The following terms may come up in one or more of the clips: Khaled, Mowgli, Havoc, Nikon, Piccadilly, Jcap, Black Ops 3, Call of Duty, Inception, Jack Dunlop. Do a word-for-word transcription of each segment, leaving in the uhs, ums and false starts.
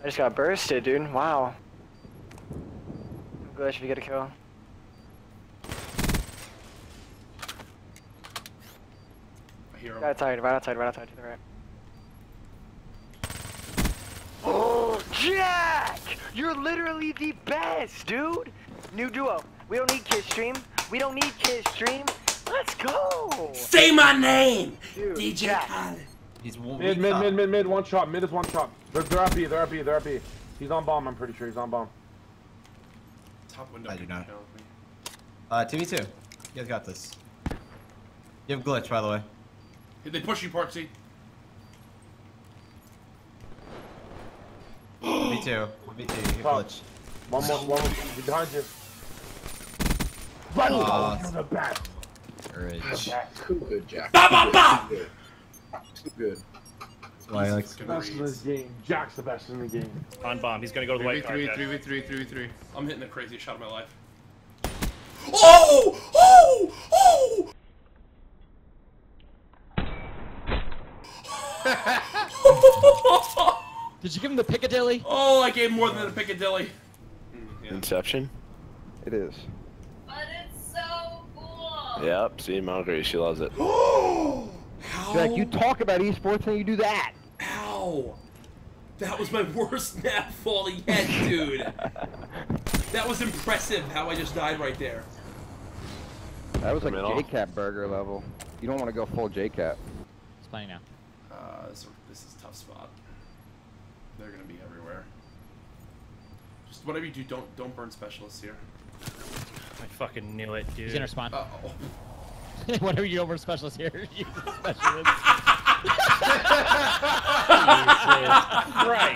I just got bursted, dude. Wow. I'm glad if you get a kill. I hear him. Right outside, right outside, right outside, to the right. Oh, Jack! You're literally the best, dude! New duo. We don't need kiss stream. We don't need kiss stream. Let's go! Say my name! Dude, D J Jack. Khaled. He's mid, mid, mid, mid, mid, one shot. Mid is one shot. They're, they're up B, they're up B, they're up B. He's on bomb, I'm pretty sure. He's on bomb. Top window. I do not. Uh, two v two. You guys got this. You have glitch, by the way. Hey, they push you, Parksy. one v two. one v two. You have glitch. One more, one more. He's behind you. Run! Oh, to the back. Rich. Too good, Jack. Ba ba ba! Too good. That's why I like the best in this game. Jack's the best in the game. On bomb, he's gonna go to the white card. three v three, three v three, three v three. I'm hitting the craziest shot of my life. Oh! Oh! Oh! Did you give him the Piccadilly? Oh, I gave more than the Piccadilly. Yeah. Inception? It is. But it's so cool. Yep, see, Mowgli, she loves it. Oh! Jack, you talk about esports and you do that. Ow! That was my worst nap fall yet, dude. That was impressive how I just died right there. That was like Jcap burger level. You don't want to go full Jcap. It's playing now. Uh, this, this is a tough spot. They're gonna be everywhere. Just whatever you do, don't don't burn specialists here. I fucking knew it, dude. He's gonna spawn. Uh oh. Whatever you over specials here, you specialist. Right.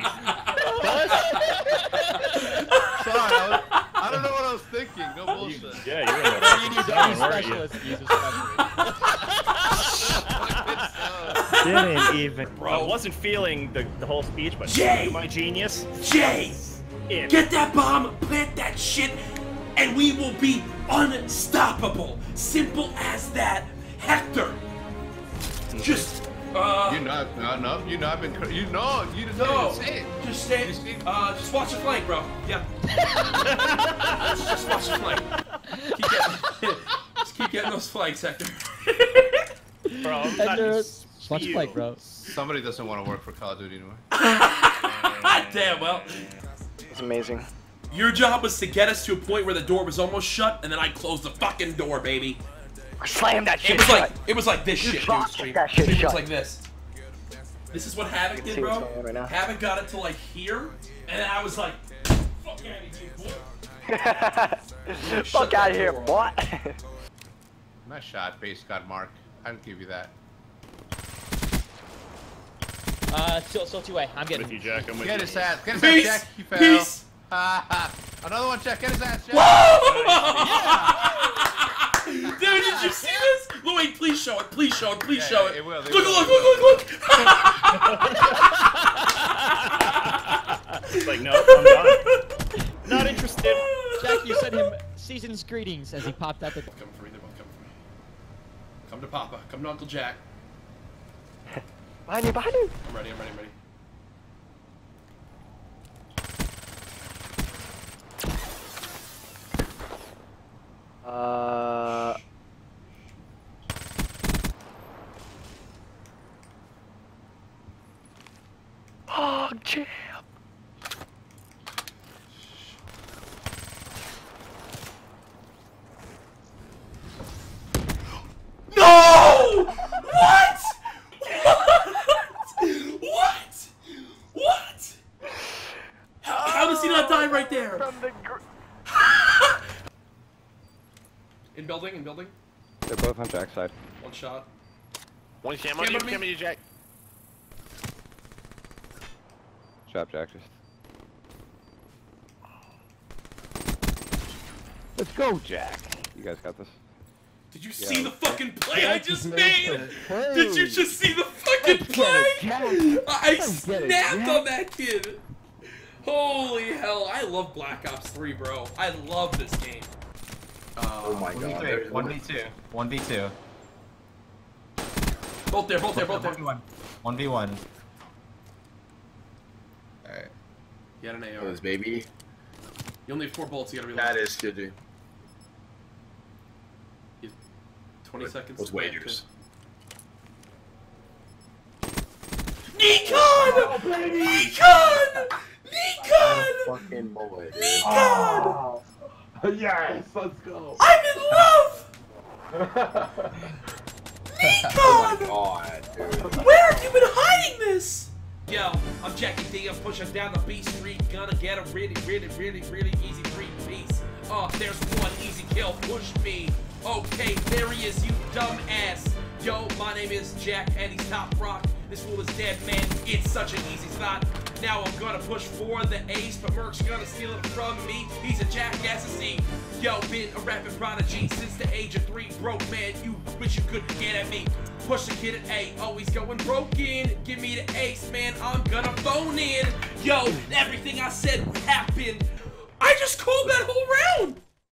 Sorry, I, was, I don't know what I was thinking. No bullshit. You, yeah, you're gonna right. You need to be specialist. You just specialist. Didn't even. Bro, I wasn't feeling the, the whole speech, but Jay, my genius. Jay, in. Get that bomb, plant that shit, and we will be unstoppable. Simple as that. Hector, just uh, you're not not enough. You're not been. You know. You just no. Say it. Just say it. Just, uh, just watch the flank, bro. Yeah. just, just watch the flank. Keep getting, just keep getting those flanks, Hector. Bro, just watch the flank, bro. Somebody doesn't want to work for Call of Duty anymore. Damn well. It's amazing. Your job was to get us to a point where the door was almost shut, and then I closed the fucking door, baby. I slammed that shit. It was shut. like it was like this you shit. Dude, that shit it was like this. This is what Havoc did, bro. Right Havoc got it to like here, and then I was like, "Fuck out of here, boy!" Fuck out of here, boy. Nice shot, base got Mark. I'll give you that. Uh, still, still two way. I'm getting. With you, Jack. I'm with get you. His ass. Get his ass, Jack. He fell. Peace. Another one, Jack. Get his ass, Jack. Whoa! Yeah. Dude, did you see this? Wait, please show it. Please show it. Please yeah, show yeah, it. It will, look, will. look, look, look, look. It's like, no, I'm not. Not interested. Jack, you sent him season's greetings as he popped out the. Come for me, they're both coming for me. Come to Papa. Come to Uncle Jack. Behind you, behind you. I'm ready, I'm ready, I'm ready. Uh. Oh, jam. No! What? What? What? What? How, how does he not die right there? From the gr In building, in building. They're both on Jack's side. One shot. One cam on you, cam on you, Jack. Shot, Jack. Just. Let's go, Jack. You guys got this. Did you yeah. see the fucking play I just made? Did you just see the fucking play? I snapped on that kid. Holy hell, I love Black Ops three, bro. I love this game. Oh, oh my god. one v two. one v two. Both there, both there, both there. one v one. one v one. Alright. He had an A R. Oh, his baby. You only have four bullets. You gotta reload. That is good, dude. Twenty what, seconds. Those wagers. Nikon! Oh, Nikon! Nikon! Fucking boy. Nikon! Oh. Yes, let's go. I'm in love. Nikon! Oh my God, dude. Where have you been hiding this? Yo, I'm Jackie D, I'm pushing down the B Street, gonna get a really, really, really, really easy three-piece. Oh, there's one easy kill, push me. Okay, there he is, you dumbass. Yo, my name is Jack, and he's top rock. This fool is dead, man, it's such an easy thought. Now I'm gonna push for the ace, but Merc's gonna steal it from me. He's a jackass to see. Yo, been a rapping prodigy since the age of three. Broke, man, you wish you could get at me. Push the kid at A, always going broken. Give me the ace, man, I'm gonna phone in. Yo, everything I said happened. I just called that whole round.